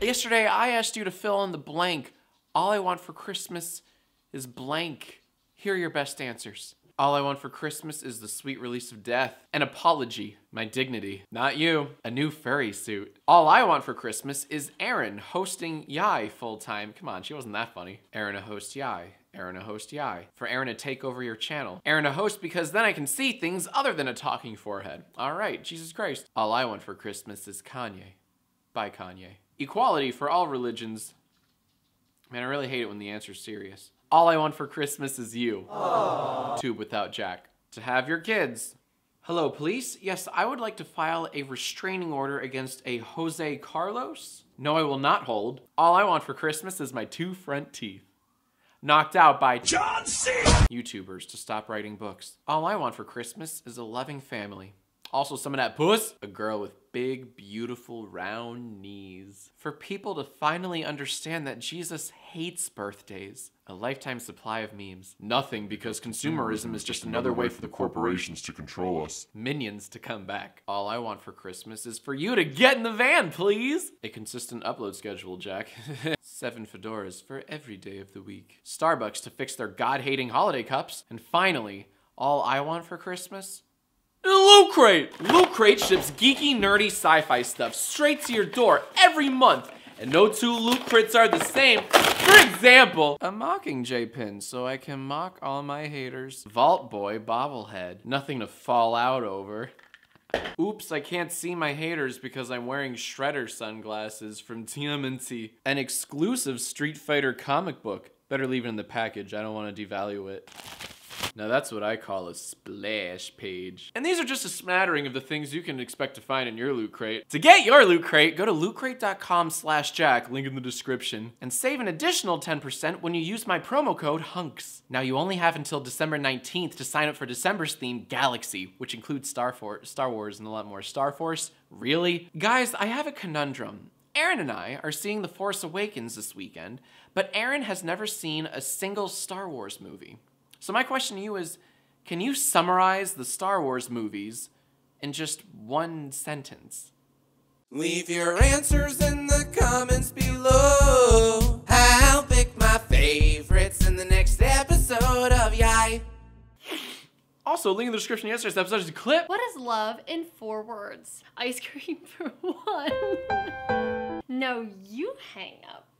Yesterday, I asked you to fill in the blank. All I want for Christmas is blank. Here are your best answers. All I want for Christmas is the sweet release of death. An apology. My dignity. Not you. A new furry suit. All I want for Christmas is Aaron hosting YIAY full time. Come on, she wasn't that funny. Aaron to host YIAY. Aaron to host YIAY. For Aaron to take over your channel. Aaron to host because then I can see things other than a talking forehead. All right, Jesus Christ. All I want for Christmas is Kanye. Bye, Kanye. Equality for all religions. Man, I really hate it when the answer's serious. All I want for Christmas is you. Aww. Tube without Jack. To have your kids. Hello, police. Yes, I would like to file a restraining order against a Jose Carlos. No, I will not hold. All I want for Christmas is my 2 front teeth. Knocked out by John C. YouTubers to stop writing books. All I want for Christmas is a loving family. Also, some of that puss. A girl with big, beautiful, round knees. For people to finally understand that Jesus hates birthdays. A lifetime supply of memes. Nothing, because consumerism is just another way for the corporations to control us. Minions to come back. All I want for Christmas is for you to get in the van, please! A consistent upload schedule, Jack. 7 fedoras for every day of the week. Starbucks to fix their God-hating holiday cups. And finally, all I want for Christmas? Loot Crate! Loot Crate ships geeky, nerdy sci-fi stuff straight to your door every month, and no two Loot Crates are the same. For example, a Mockingjay pin so I can mock all my haters. Vault Boy bobblehead, nothing to fall out over. Oops, I can't see my haters because I'm wearing Shredder sunglasses from TMNT. An exclusive Street Fighter comic book. Better leave it in the package, I don't want to devalue it. Now that's what I call a splash page. And these are just a smattering of the things you can expect to find in your Loot Crate. To get your Loot Crate, go to lootcrate.com/jack, link in the description, and save an additional 10% when you use my promo code HUNKS. Now you only have until December 19th to sign up for December's theme, Galaxy, which includes Star Wars, and a lot more. Star Force? Really? Guys, I have a conundrum. Aaron and I are seeing The Force Awakens this weekend, but Aaron has never seen a single Star Wars movie. So my question to you is, can you summarize the Star Wars movies in just one sentence? Leave your answers in the comments below. I'll pick my favorites in the next episode of YIAY. Also, link in the description to yesterday's episode is a clip. What is love in 4 words? Ice cream for 1. No, you hang up.